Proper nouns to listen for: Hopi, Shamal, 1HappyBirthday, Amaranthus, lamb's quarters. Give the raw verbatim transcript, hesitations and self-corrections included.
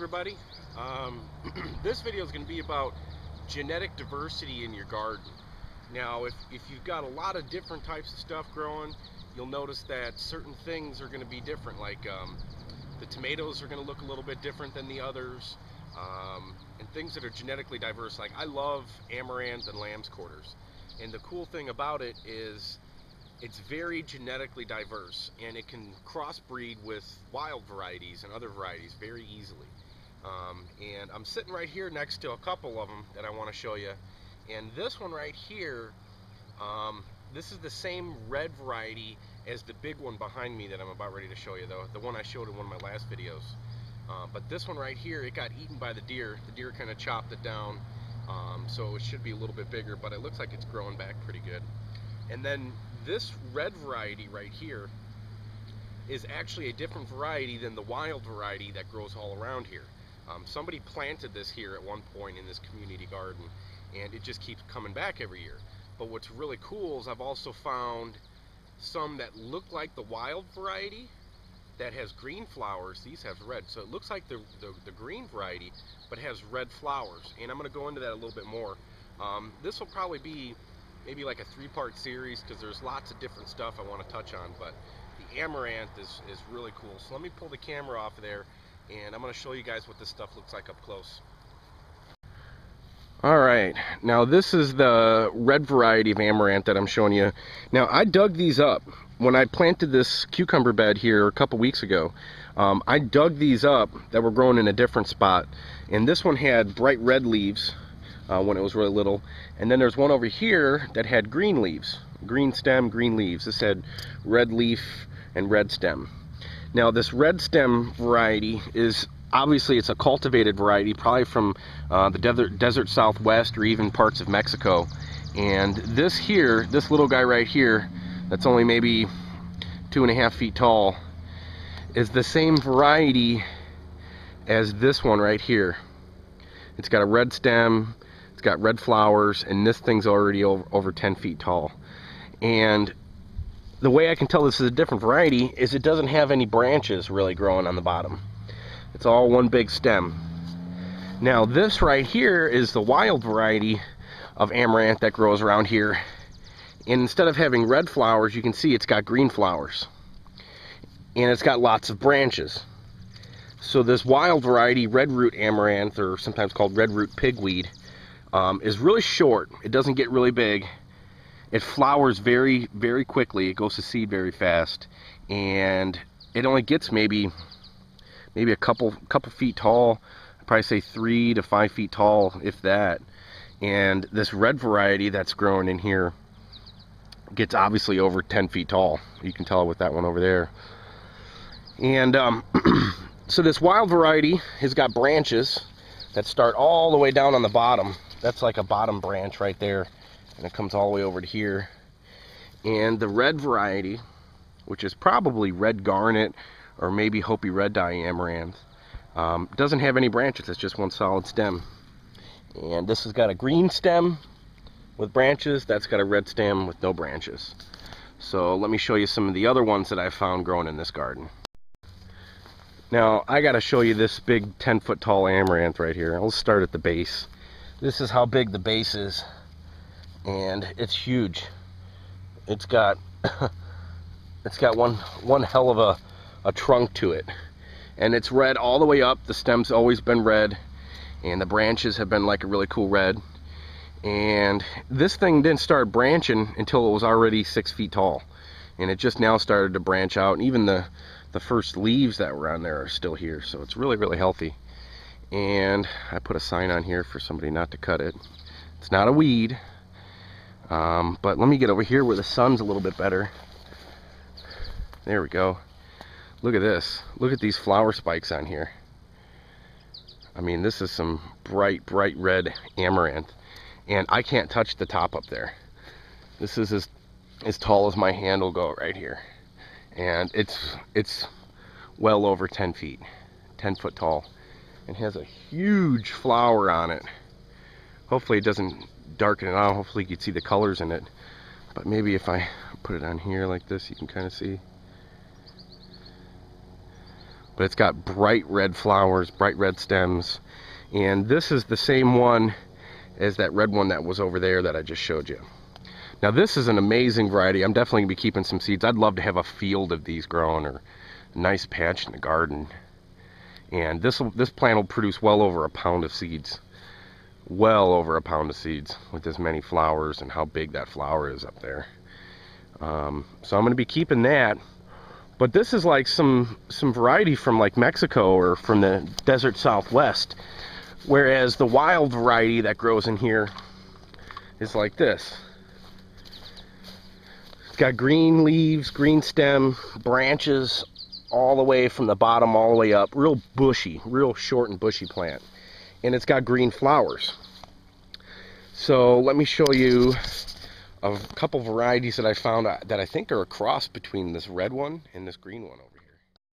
everybody. Um, this video is going to be about genetic diversity in your garden. Now, if, if you've got a lot of different types of stuff growing, you'll notice that certain things are going to be different, like um, the tomatoes are going to look a little bit different than the others, um, and things that are genetically diverse. Like, I love amaranth and lamb's quarters, and the cool thing about it is it's very genetically diverse, and it can crossbreed with wild varieties and other varieties very easily. Um, and I'm sitting right here next to a couple of them that I want to show you. And this one right here, um, this is the same red variety as the big one behind me that I'm about ready to show you, though, the one I showed in one of my last videos. Uh, but this one right here, it got eaten by the deer. The deer kind of chopped it down, um, so it should be a little bit bigger, but it looks like it's growing back pretty good. And then this red variety right here is actually a different variety than the wild variety that grows all around here. Um, somebody planted this here at one point in this community garden, and it just keeps coming back every year. But what's really cool is I've also found some that look like the wild variety that has green flowers. These have red, so it looks like the, the, the green variety, but has red flowers. And I'm going to go into that a little bit more. Um, this will probably be maybe like a three-part series, because there's lots of different stuff I want to touch on, but the amaranth is, is really cool. So let me pull the camera off of there, and I'm going to show you guys what this stuff looks like up close. Alright, now this is the red variety of amaranth that I'm showing you. Now, I dug these up when I planted this cucumber bed here a couple weeks ago. Um, I dug these up that were grown in a different spot, and this one had bright red leaves Uh, when it was really little, and then there's one over here that had green leaves, green stem, green leaves. This had red leaf and red stem. Now, this red stem variety is obviously, it's a cultivated variety, probably from uh, the desert, desert Southwest, or even parts of Mexico. And this here, this little guy right here, that's only maybe two and a half feet tall, is the same variety as this one right here. It's got a red stem. It's got red flowers, and this thing's already over, over ten feet tall. And the way I can tell this is a different variety is it doesn't have any branches really growing on the bottom. It's all one big stem. Now, this right here is the wild variety of amaranth that grows around here, and instead of having red flowers, you can see it's got green flowers, and it's got lots of branches. So this wild variety, red root amaranth, or sometimes called red root pigweed, Um, is really short. It doesn't get really big. It flowers very, very quickly. It goes to seed very fast, and it only gets maybe, maybe a couple, couple feet tall. I'd probably say three to five feet tall, if that. And this red variety that's growing in here gets obviously over ten feet tall. You can tell with that one over there. And um, so this wild variety has got branches that start all the way down on the bottom. That's like a bottom branch right there, and it comes all the way over to here. And the red variety, which is probably red garnet or maybe Hopi red dye amaranth, um, doesn't have any branches. It's just one solid stem. And this has got a green stem with branches. That's got a red stem with no branches. So let me show you some of the other ones that I found growing in this garden. Now, I gotta show you this big ten foot tall amaranth right here. I'll start at the base. This is how big the base is, and it's huge. It's got it's got one one hell of a, a trunk to it, and it's red all the way up. The stem's always been red, and the branches have been like a really cool red. And this thing didn't start branching until it was already six feet tall, and it just now started to branch out. And even the the first leaves that were on there are still here, so it's really, really healthy. And I put a sign on here for somebody not to cut it. It's not a weed, um, but let me get over here where the sun's a little bit better. There we go. Look at this. Look at these flower spikes on here. I mean, this is some bright, bright red amaranth, and I can't touch the top up there. This is as, as tall as my hand will go right here. And it's it's well over ten feet, ten foot tall, and has a huge flower on it. Hopefully it doesn't darken it out. Hopefully you can see the colors in it. But maybe if I put it on here like this, you can kind of see. but it's got bright red flowers, bright red stems. And this is the same one as that red one that was over there that I just showed you. Now this is an amazing variety. I'm definitely going to be keeping some seeds. I'd love to have a field of these grown, or a nice patch in the garden. And this this plant will produce well over a pound of seeds. Well over a pound of seeds with as many flowers and how big that flower is up there. Um, so I'm going to be keeping that. But this is like some, some variety from like Mexico or from the desert southwest. Whereas the wild variety that grows in here is like this. It's got green leaves, green stem, branches all the way from the bottom all the way up. Real bushy, real short and bushy plant. And it's got green flowers. So let me show you a couple varieties that I found that I think are a cross between this red one and this green one over here.